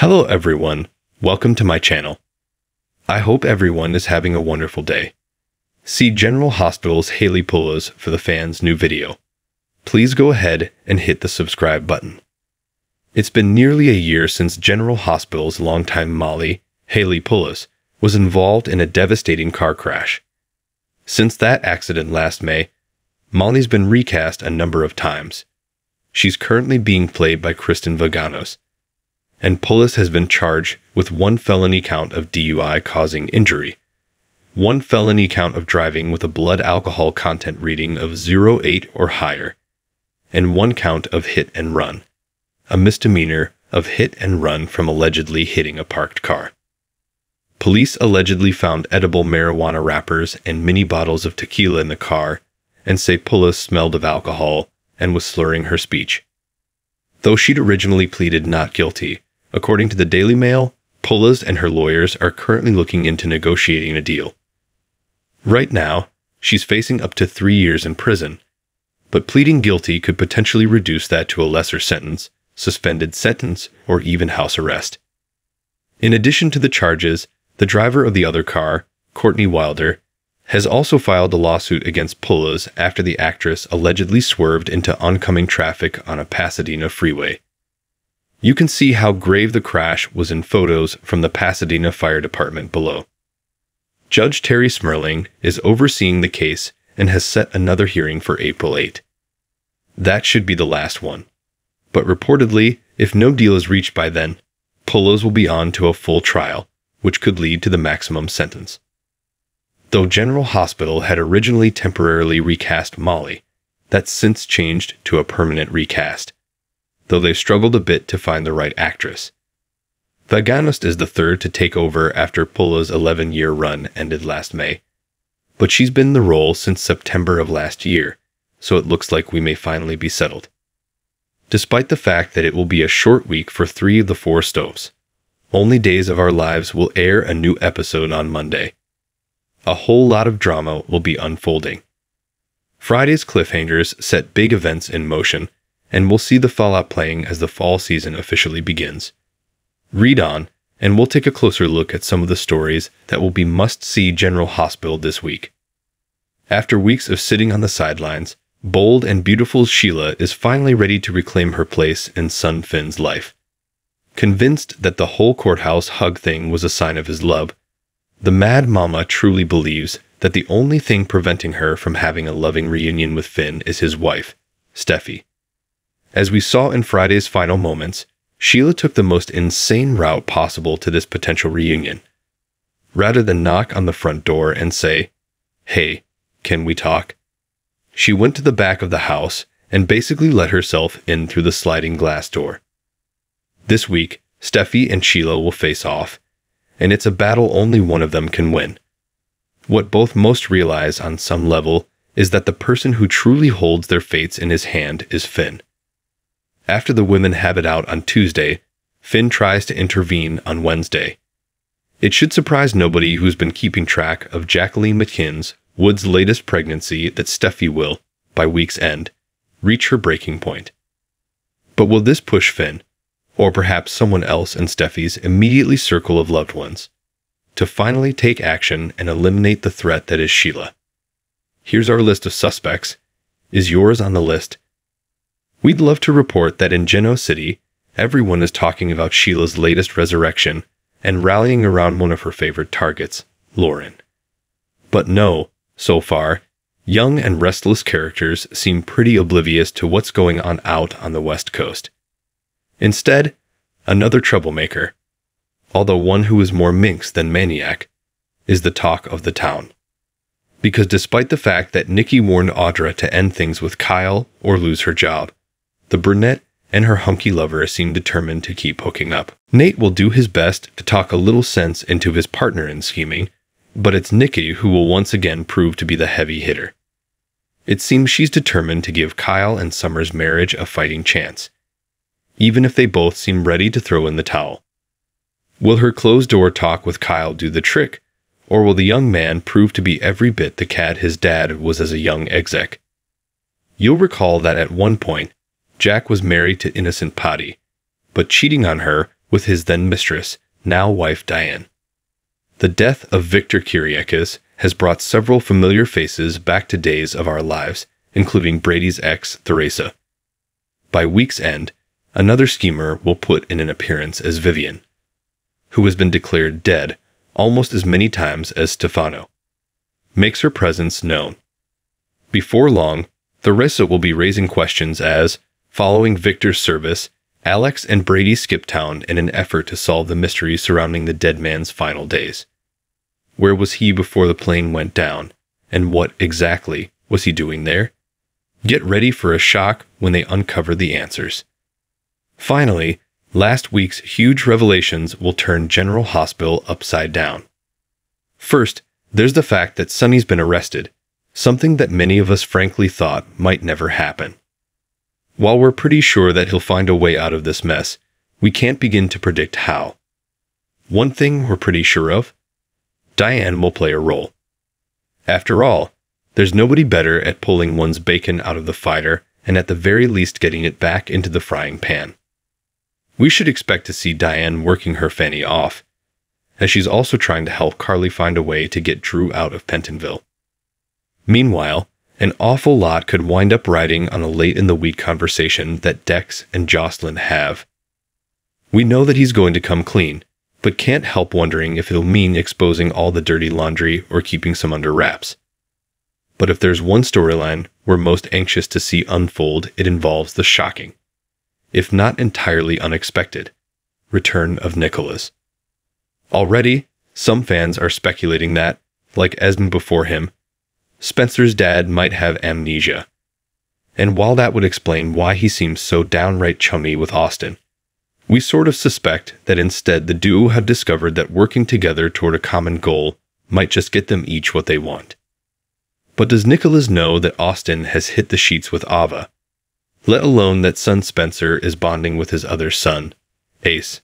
Hello everyone, welcome to my channel. I hope everyone is having a wonderful day. See General Hospital's Haley Pullos for the fans' new video. Please go ahead and hit the subscribe button. It's been nearly a year since General Hospital's longtime Molly, Haley Pullos, was involved in a devastating car crash. Since that accident last May, Molly's been recast a number of times. She's currently being played by Kristen Vaganos, and Pullos has been charged with one felony count of DUI causing injury, one felony count of driving with a blood alcohol content reading of 0.8 or higher, and one count of hit and run, a misdemeanor of hit and run from allegedly hitting a parked car. Police allegedly found edible marijuana wrappers and mini bottles of tequila in the car and say Pullos smelled of alcohol and was slurring her speech. Though she'd originally pleaded not guilty, according to the Daily Mail, Pullos and her lawyers are currently looking into negotiating a deal. Right now, she's facing up to 3 years in prison, but pleading guilty could potentially reduce that to a lesser sentence, suspended sentence, or even house arrest. In addition to the charges, the driver of the other car, Courtney Wilder, has also filed a lawsuit against Pullos after the actress allegedly swerved into oncoming traffic on a Pasadena freeway. You can see how grave the crash was in photos from the Pasadena Fire Department below. Judge Terry Smirling is overseeing the case and has set another hearing for April 8. That should be the last one. But reportedly, if no deal is reached by then, Pullos will be on to a full trial, which could lead to the maximum sentence. Though General Hospital had originally temporarily recast Molly, that's since changed to a permanent recast, though they've struggled a bit to find the right actress. Vaganos is the third to take over after Pullos' 11-year run ended last May, but she's been in the role since September of last year, so it looks like we may finally be settled. Despite the fact that it will be a short week for 3 of the 4 stoves, only Days of Our Lives will air a new episode on Monday. A whole lot of drama will be unfolding. Friday's cliffhangers set big events in motion, and we'll see the fallout playing as the fall season officially begins. Read on, and we'll take a closer look at some of the stories that will be must-see General Hospital this week. After weeks of sitting on the sidelines, bold and beautiful Sheila is finally ready to reclaim her place in son Finn's life. Convinced that the whole courthouse hug thing was a sign of his love, the Mad Mama truly believes that the only thing preventing her from having a loving reunion with Finn is his wife, Steffy. As we saw in Friday's final moments, Sheila took the most insane route possible to this potential reunion. Rather than knock on the front door and say, "Hey, can we talk?" she went to the back of the house and basically let herself in through the sliding glass door. This week, Steffy and Sheila will face off, and it's a battle only one of them can win. What both must realize on some level is that the person who truly holds their fates in his hand is Finn. After the women have it out on Tuesday, Finn tries to intervene on Wednesday. It should surprise nobody who's been keeping track of Jacqueline McKinn's, Wood's latest pregnancy that Steffy will, by week's end, reach her breaking point. But will this push Finn, or perhaps someone else in Steffy's immediately circle of loved ones, to finally take action and eliminate the threat that is Sheila? Here's our list of suspects. Is yours on the list? We'd love to report that in Genoa City, everyone is talking about Sheila's latest resurrection and rallying around one of her favorite targets, Lauren. But no, so far, young and restless characters seem pretty oblivious to what's going on out on the West Coast. Instead, another troublemaker, although one who is more minx than maniac, is the talk of the town. Because despite the fact that Nikki warned Audra to end things with Kyle or lose her job, the brunette and her hunky lover seem determined to keep hooking up. Nate will do his best to talk a little sense into his partner in scheming, but it's Nikki who will once again prove to be the heavy hitter. It seems she's determined to give Kyle and Summer's marriage a fighting chance, even if they both seem ready to throw in the towel. Will her closed-door talk with Kyle do the trick, or will the young man prove to be every bit the cad his dad was as a young exec? You'll recall that at one point, Jack was married to innocent Patty, but cheating on her with his then-mistress, now-wife Diane. The death of Victor Kyriakis has brought several familiar faces back to Days of Our Lives, including Brady's ex, Theresa. By week's end, another schemer will put in an appearance as Vivian, who has been declared dead almost as many times as Stefano, makes her presence known. Before long, Theresa will be raising questions as, following Victor's service, Alex and Brady skip town in an effort to solve the mystery surrounding the dead man's final days. Where was he before the plane went down, and what exactly was he doing there? Get ready for a shock when they uncover the answers. Finally, last week's huge revelations will turn General Hospital upside down. First, there's the fact that Sonny's been arrested, something that many of us frankly thought might never happen. While we're pretty sure that he'll find a way out of this mess, we can't begin to predict how. One thing we're pretty sure of: Diane will play a role. After all, there's nobody better at pulling one's bacon out of the fire and at the very least getting it back into the frying pan. We should expect to see Diane working her fanny off, as she's also trying to help Carly find a way to get Drew out of Pentonville. Meanwhile, an awful lot could wind up riding on a late-in-the-week conversation that Dex and Jocelyn have. We know that he's going to come clean, but can't help wondering if it'll mean exposing all the dirty laundry or keeping some under wraps. But if there's one storyline we're most anxious to see unfold, it involves the shocking, if not entirely unexpected, return of Nicholas. Already, some fans are speculating that, like Esmond before him, Spencer's dad might have amnesia. And while that would explain why he seems so downright chummy with Austin, we sort of suspect that instead the duo have discovered that working together toward a common goal might just get them each what they want. But does Nicholas know that Austin has hit the sheets with Ava, let alone that son Spencer is bonding with his other son, Ace,